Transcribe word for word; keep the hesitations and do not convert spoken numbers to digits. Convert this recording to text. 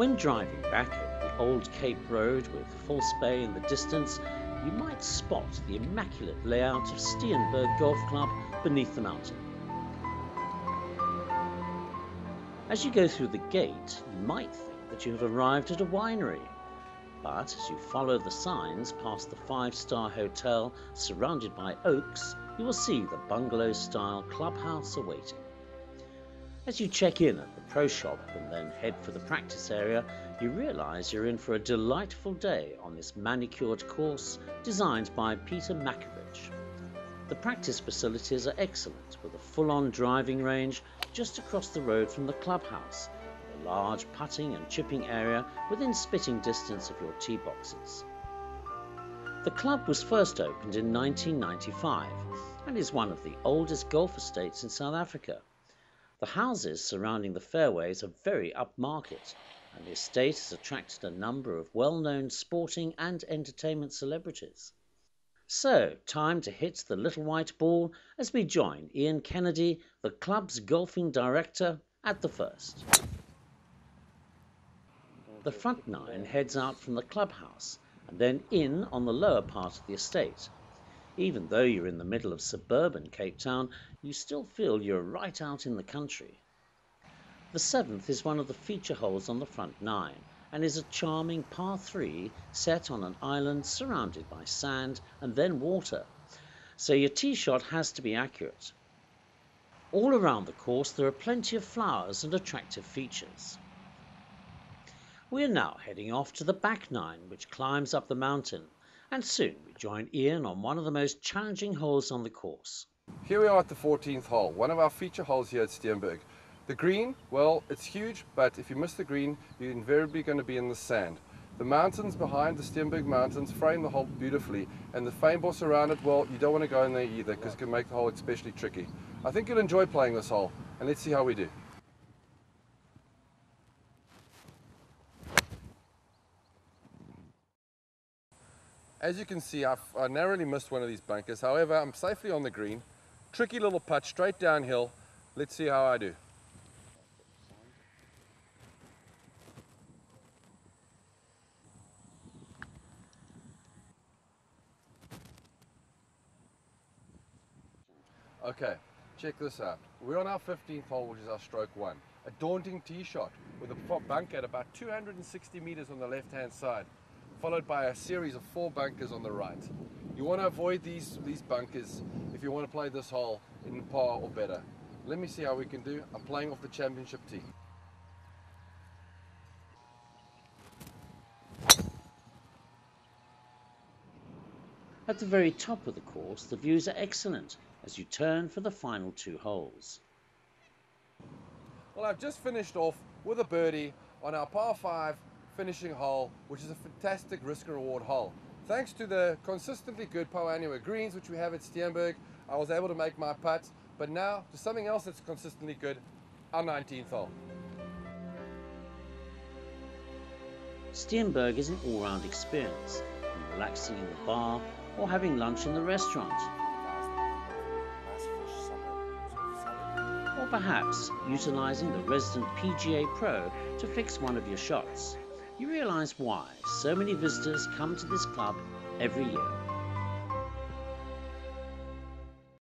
When driving back over the old Cape Road with False Bay in the distance, you might spot the immaculate layout of Steenberg Golf Club beneath the mountain. As you go through the gate, you might think that you have arrived at a winery, but as you follow the signs past the five-star hotel surrounded by oaks, you will see the bungalow-style clubhouse awaiting. As you check in at the pro shop and then head for the practice area, you realise you're in for a delightful day on this manicured course designed by Peter Makovich. The practice facilities are excellent, with a full-on driving range just across the road from the clubhouse, with a large putting and chipping area within spitting distance of your tee boxes. The club was first opened in nineteen ninety-five and is one of the oldest golf estates in South Africa. The houses surrounding the fairways are very upmarket, and the estate has attracted a number of well-known sporting and entertainment celebrities. So, time to hit the little white ball as we join Ian Kennedy, the club's golfing director, at the first. The front nine heads out from the clubhouse and then in on the lower part of the estate. Even though you're in the middle of suburban Cape Town, you still feel you're right out in the country. The seventh is one of the feature holes on the front nine and is a charming par three set on an island surrounded by sand and then water, so your tee shot has to be accurate. All around the course there are plenty of flowers and attractive features. We're now heading off to the back nine, which climbs up the mountain. And soon we join Ian on one of the most challenging holes on the course. Here we are at the fourteenth hole, one of our feature holes here at Steenberg. The green, well, it's huge, but if you miss the green, you're invariably going to be in the sand. The mountains behind, the Steenberg Mountains, frame the hole beautifully, and the fynbos around it, well, you don't want to go in there either, because it can make the hole especially tricky. I think you'll enjoy playing this hole, and let's see how we do. As you can see, I've, I narrowly missed one of these bunkers. However, I'm safely on the green. Tricky little putt, straight downhill. Let's see how I do. Okay, check this out. We're on our fifteenth hole, which is our stroke one. A daunting tee shot with a bunker at about two hundred sixty meters on the left-hand side, followed by a series of four bunkers on the right. You want to avoid these, these bunkers if you want to play this hole in par or better. Let me see how we can do. I'm playing off the championship tee. At the very top of the course, the views are excellent as you turn for the final two holes. Well, I've just finished off with a birdie on our par five finishing hole, which is a fantastic risk and reward hole. Thanks to the consistently good Poa annua greens which we have at Steenberg, I was able to make my putt, but now to something else that's consistently good, our nineteenth hole. Steenberg is an all-round experience, from relaxing in the bar or having lunch in the restaurant, or perhaps utilising the resident P G A Pro to fix one of your shots. You realise why so many visitors come to this club every year.